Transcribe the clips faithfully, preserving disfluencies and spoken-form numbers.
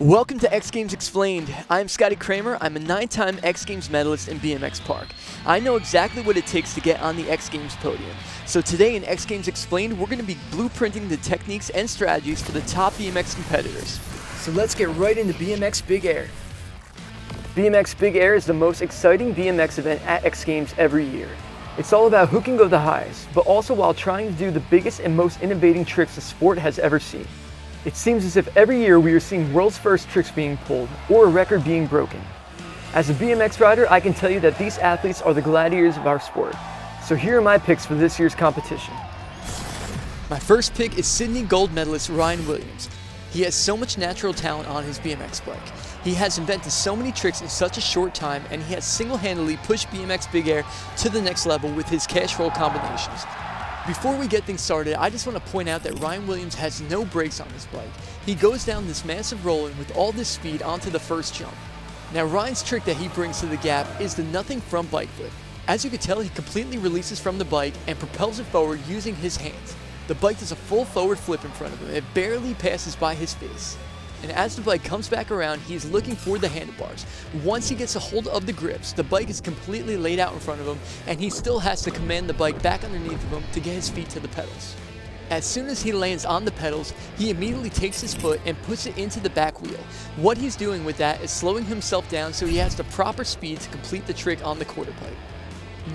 Welcome to X Games Explained. I'm Scotty Cranmer. I'm a nine-time X Games medalist in B M X Park. I know exactly what it takes to get on the X Games podium. So today in X Games Explained, we're going to be blueprinting the techniques and strategies for the top B M X competitors. So let's get right into B M X Big Air. B M X Big Air is the most exciting B M X event at X Games every year. It's all about who can go the highest, but also while trying to do the biggest and most innovating tricks the sport has ever seen. It seems as if every year we are seeing world's first tricks being pulled or a record being broken. As a B M X rider, I can tell you that these athletes are the gladiators of our sport. So here are my picks for this year's competition. My first pick is Sydney gold medalist Ryan Williams. He has so much natural talent on his B M X bike. He has invented so many tricks in such a short time, and he has single-handedly pushed B M X Big Air to the next level with his cash roll combinations. Before we get things started, I just want to point out that Ryan Williams has no brakes on his bike. He goes down this massive roll-in with all this speed onto the first jump. Now Ryan's trick that he brings to the gap is the nothing front bike flip. As you can tell, he completely releases from the bike and propels it forward using his hands. The bike does a full forward flip in front of him. It barely passes by his face. And as the bike comes back around, he is looking for the handlebars. Once he gets a hold of the grips, the bike is completely laid out in front of him, and he still has to command the bike back underneath of him to get his feet to the pedals. As soon as he lands on the pedals, he immediately takes his foot and puts it into the back wheel. What he's doing with that is slowing himself down so he has the proper speed to complete the trick on the quarter pipe.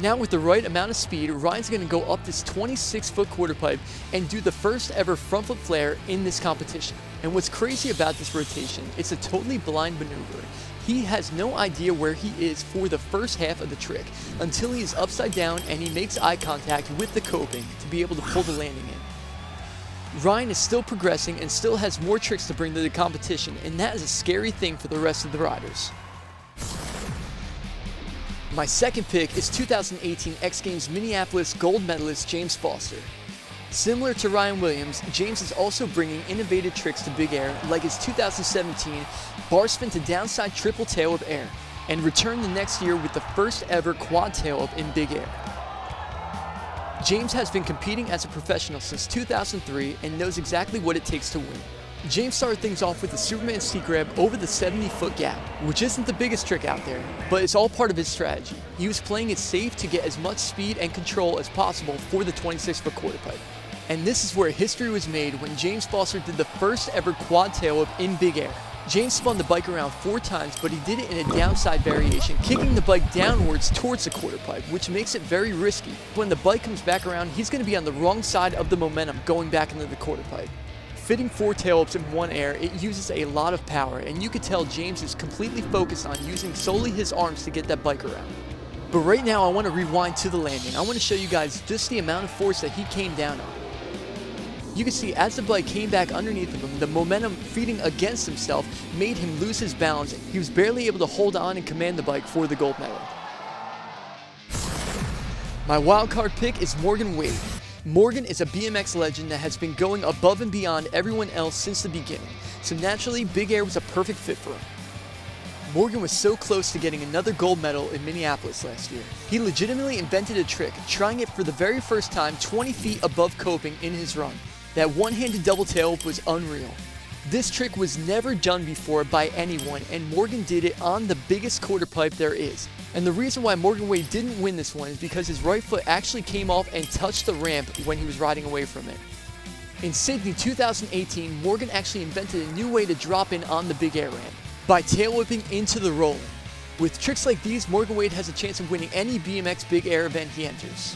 Now with the right amount of speed, Ryan's going to go up this twenty-six foot quarter pipe and do the first ever front flip flare in this competition. And what's crazy about this rotation, it's a totally blind maneuver. He has no idea where he is for the first half of the trick until he is upside down and he makes eye contact with the coping to be able to pull the landing in. Ryan is still progressing and still has more tricks to bring to the competition, and that is a scary thing for the rest of the riders. My second pick is two thousand eighteen X Games Minneapolis gold medalist James Foster. Similar to Ryan Williams, James is also bringing innovative tricks to Big Air, like his two thousand seventeen bar spin to downside triple tail of air, and returned the next year with the first ever quad tail up in Big Air. James has been competing as a professional since two thousand three and knows exactly what it takes to win. James started things off with a Superman seat grab over the seventy foot gap, which isn't the biggest trick out there, but it's all part of his strategy. He was playing it safe to get as much speed and control as possible for the twenty-six foot quarter pipe. And this is where history was made when James Foster did the first ever quad tail up in Big Air. James spun the bike around four times, but he did it in a downside variation, kicking the bike downwards towards the quarter pipe, which makes it very risky. When the bike comes back around, he's going to be on the wrong side of the momentum going back into the quarter pipe. Fitting four tail-ups in one air, it uses a lot of power, and you could tell James is completely focused on using solely his arms to get that bike around. But right now I want to rewind to the landing. I want to show you guys just the amount of force that he came down on. You can see as the bike came back underneath of him, the momentum feeding against himself made him lose his balance. He was barely able to hold on and command the bike for the gold medal. My wildcard pick is Morgan Wade. Morgan is a B M X legend that has been going above and beyond everyone else since the beginning, so naturally Big Air was a perfect fit for him. Morgan was so close to getting another gold medal in Minneapolis last year. He legitimately invented a trick, trying it for the very first time twenty feet above coping in his run. That one-handed double tail was unreal. This trick was never done before by anyone, and Morgan did it on the biggest quarter pipe there is. And the reason why Morgan Wade didn't win this one is because his right foot actually came off and touched the ramp when he was riding away from it. In Sydney two thousand eighteen, Morgan actually invented a new way to drop in on the Big Air ramp, by tail whipping into the roll. With tricks like these, Morgan Wade has a chance of winning any B M X Big Air event he enters.